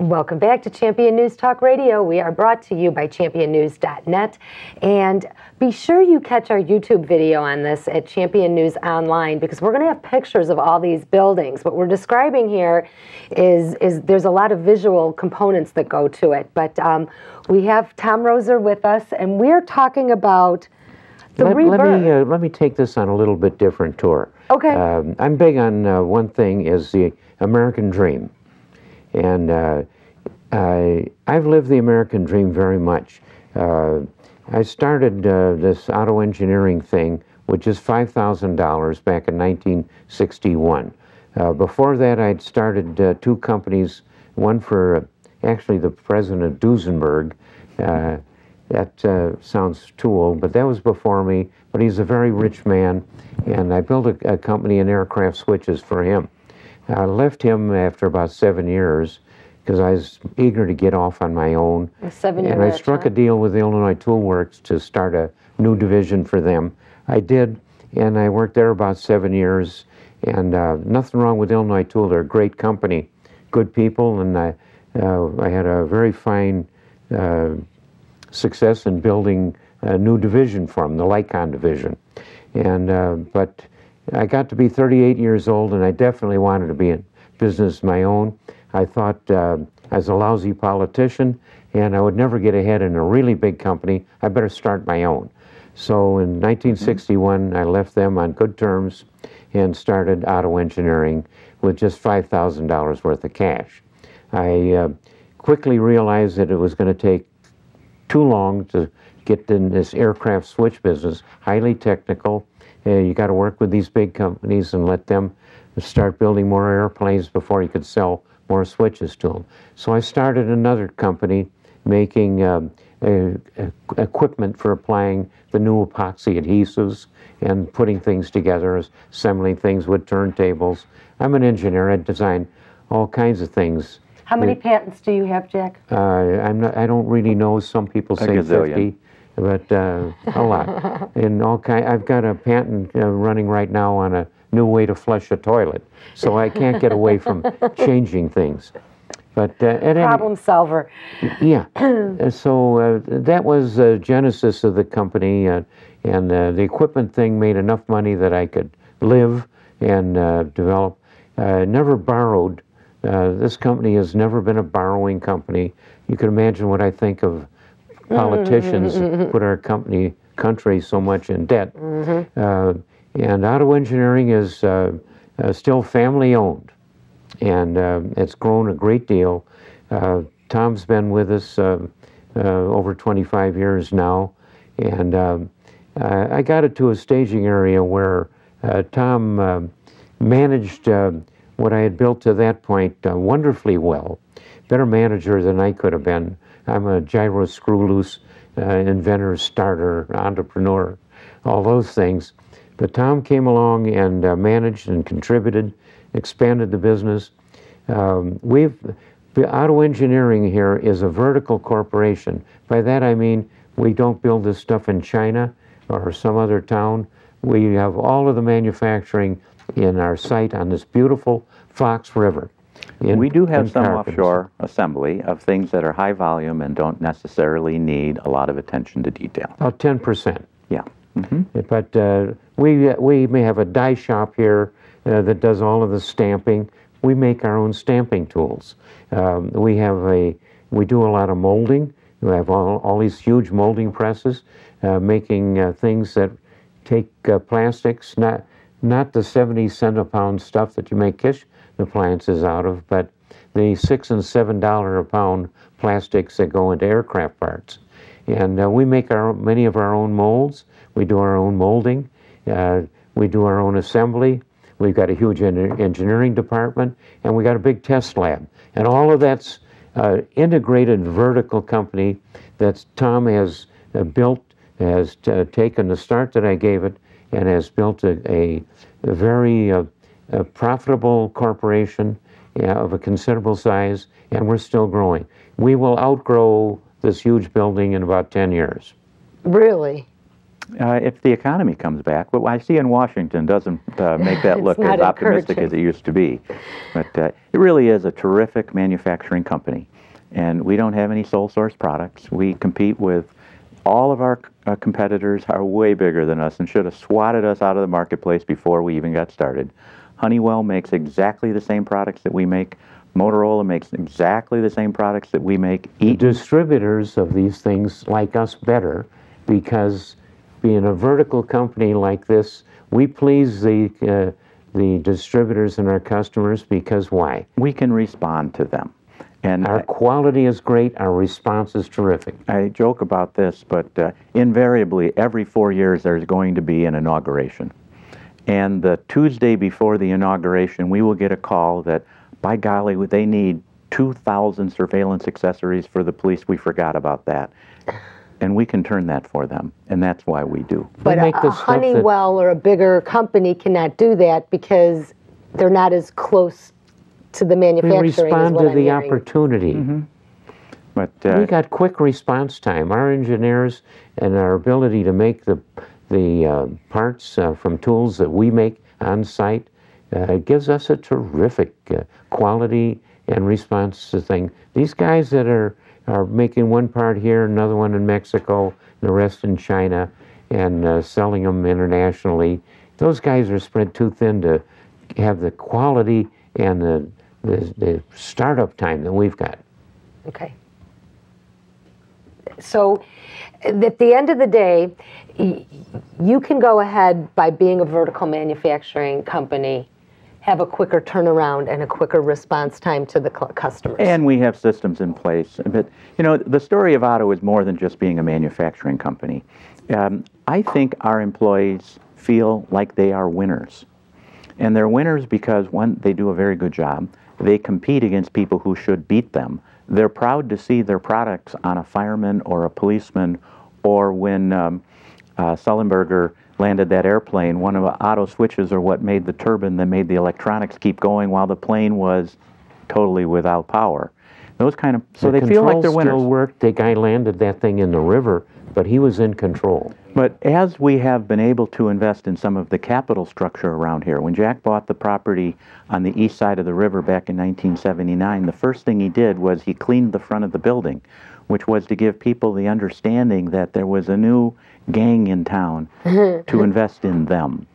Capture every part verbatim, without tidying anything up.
Welcome back to Champion News Talk Radio. We are brought to you by champion news dot net. And be sure you catch our YouTube video on this at Champion News Online, because we're going to have pictures of all these buildings. What we're describing here is, is there's a lot of visual components that go to it. But um, we have Tom Roeser with us, and we're talking about the let, rebirth. Let me, uh, let me take this on a little bit different tour. Okay. Um, I'm big on uh, one thing is the American dream. And uh, I, I've lived the American dream very much. Uh, I started uh, this OTTO Engineering thing, which is five thousand dollars, back in nineteen sixty-one. Uh, before that, I'd started uh, two companies, one for uh, actually the president of Duesenberg. Uh, that uh, sounds too old, but that was before me. But he's a very rich man, and I built a, a company in aircraft switches for him. I left him after about seven years, because I was eager to get off on my own. Seven years. And I struck a deal with the Illinois Tool Works to start a new division for them. I did, and I worked there about seven years. And uh, nothing wrong with Illinois Tool; they're a great company, good people, and I, uh, I had a very fine uh, success in building a new division for them, the Lycon division. And uh, but I got to be thirty-eight years old, and I definitely wanted to be in business my own. I thought uh, I was a lousy politician, and I would never get ahead in a really big company. I better start my own. So in nineteen sixty-one, I left them on good terms and started OTTO Engineering with just five thousand dollars worth of cash. I uh, quickly realized that it was going to take too long to get in this aircraft switch business, highly technical. Uh, you got to work with these big companies and let them start building more airplanes before you could sell more switches to them. So I started another company making um, a, a, equipment for applying the new epoxy adhesives and putting things together, assembling things with turntables. I'm an engineer. I design all kinds of things. How many it, patents do you have, Jack? Uh, I'm not, I don't really know. Some people say fifty, but uh, a lot. And all kind, I've got a patent uh, running right now on a new way to flush a toilet, so I can't get away from changing things. But uh, at problem any, solver. Yeah. So uh, that was the uh, genesis of the company, uh, and uh, the equipment thing made enough money that I could live and uh, develop. Uh, never borrowed. Uh, this company has never been a borrowing company. You can imagine what I think of politicians that put our company, country, so much in debt. Mm-hmm. uh, And OTTO Engineering is uh, uh, still family-owned, and uh, it's grown a great deal. Uh, Tom's been with us uh, uh, over twenty-five years now, and um, I, I got it to a staging area where uh, Tom uh, managed uh, what I had built to that point uh, wonderfully well, better manager than I could have been. I'm a gyro screw-loose uh, inventor, starter, entrepreneur, all those things. But Tom came along and uh, managed and contributed, expanded the business. Um, we've, the OTTO Engineering here is a vertical corporation. By that I mean we don't build this stuff in China or some other town. We have all of the manufacturing in our site on this beautiful Fox River. In, we do have some offshore assembly of things that are high volume and don't necessarily need a lot of attention to detail. About ten percent. Yeah. Mm-hmm. But uh, we, we may have a die shop here uh, that does all of the stamping. We make our own stamping tools. Um, we have a, we do a lot of molding. We have all, all these huge molding presses, uh, making uh, things that take uh, plastics, not, not the seventy cent a pound stuff that you make kitchen appliances out of, but the six and seven dollar a pound plastics that go into aircraft parts. And uh, we make our, many of our own molds. We do our own molding. Uh, we do our own assembly. We've got a huge en engineering department, and we got a big test lab. And all of that's uh, integrated vertical company that Tom has uh, built, has uh, taken the start that I gave it, and has built a, a, a very uh, a profitable corporation uh, of a considerable size, and we're still growing. We will outgrow this huge building in about ten years. Really? uh, if the economy comes back. But what I see in Washington doesn't uh, make that look as optimistic as it used to be. But uh, it really is a terrific manufacturing company, and we don't have any sole source products. We compete with all of our uh, competitors are way bigger than us and should have swatted us out of the marketplace before we even got started. Honeywell makes exactly the same products that we make. Motorola makes exactly the same products that we make. Eat distributors of these things like us better, because being a vertical company like this, we please the uh, the distributors and our customers, because why? We can respond to them. And our quality is great, our response is terrific. I joke about this, but uh, invariably every four years there's going to be an inauguration. And the Tuesday before the inauguration, we will get a call that, by golly, they need two thousand surveillance accessories for the police. We forgot about that. And we can turn that for them, and that's why we do. But we a, a Honeywell or a bigger company cannot do that because they're not as close to the manufacturing. We respond to I'm the hearing. opportunity. Mm-hmm. But uh, we got quick response time. Our engineers and our ability to make the the uh, parts uh, from tools that we make on site uh, gives us a terrific uh, quality and response to thing. These guys that are are making one part here, another one in Mexico, the rest in China, and uh, selling them internationally, those guys are spread too thin to have the quality and the, the, the startup time that we've got. Okay. So at the end of the day, you can go ahead by being a vertical manufacturing company, have a quicker turnaround and a quicker response time to the customers. And we have systems in place. But, you know, the story of Otto is more than just being a manufacturing company. Um, I think our employees feel like they are winners. And they're winners because, one, they do a very good job. They compete against people who should beat them. They're proud to see their products on a fireman or a policeman, or when um, uh, Sullenberger landed that airplane, one of the Otto switches are what made the turbine that made the electronics keep going while the plane was totally without power. Those kind of, so the they feel like they're winners. Still worked. The guy landed that thing in the river, but he was in control. But as we have been able to invest in some of the capital structure around here, when Jack bought the property on the east side of the river back in nineteen seventy-nine, the first thing he did was he cleaned the front of the building, which was to give people the understanding that there was a new gang in town to invest in them.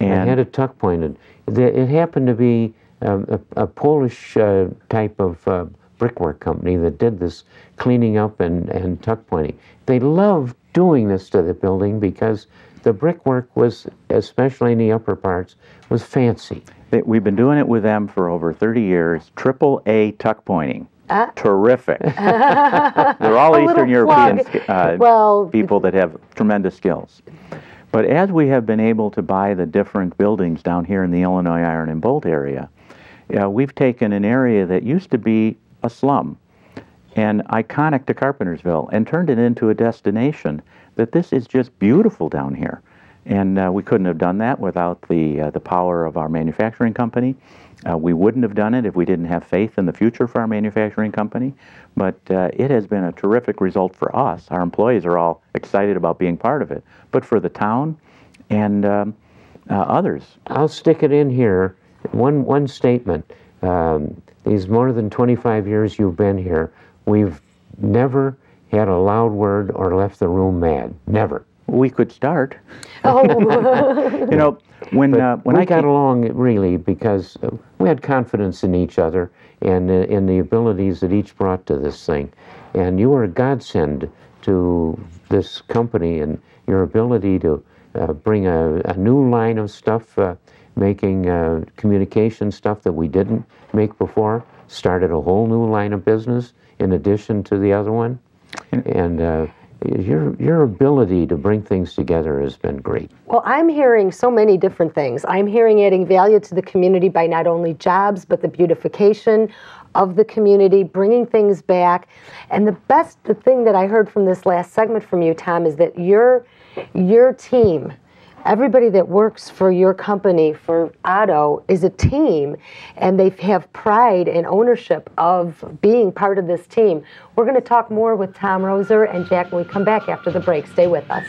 And I had a tuck pointed. It happened to be a, a, a Polish uh, type of uh, brickwork company that did this cleaning up and, and tuck pointing. They loved doing this to the building because the brickwork was, especially in the upper parts, was fancy. We've been doing it with them for over thirty years, triple A tuck pointing. Uh, Terrific. They're all Eastern European uh, well, people that have tremendous skills. But as we have been able to buy the different buildings down here in the Illinois Iron and Bolt area, uh, we've taken an area that used to be a slum and iconic to Carpentersville and turned it into a destination that this is just beautiful down here. And uh, we couldn't have done that without the, uh, the power of our manufacturing company. Uh, we wouldn't have done it if we didn't have faith in the future for our manufacturing company. But uh, it has been a terrific result for us. Our employees are all excited about being part of it, but for the town and um, uh, others. I'll stick it in here. One, one statement. Um, these more than twenty-five years you've been here, we've never had a loud word or left the room mad. Never. We could start. Oh. You know, when uh, when I got along, really, because we had confidence in each other and uh, in the abilities that each brought to this thing. And you were a godsend to this company and your ability to uh, bring a, a new line of stuff, uh, making uh, communication stuff that we didn't make before, started a whole new line of business in addition to the other one. And uh, Your, your ability to bring things together has been great. Well, I'm hearing so many different things. I'm hearing adding value to the community by not only jobs, but the beautification of the community, bringing things back. And the best the thing that I heard from this last segment from you, Tom, is that your, your team, everybody that works for your company, for Otto, is a team, and they have pride and ownership of being part of this team. We're going to talk more with Tom Roeser and Jack when we come back after the break. Stay with us.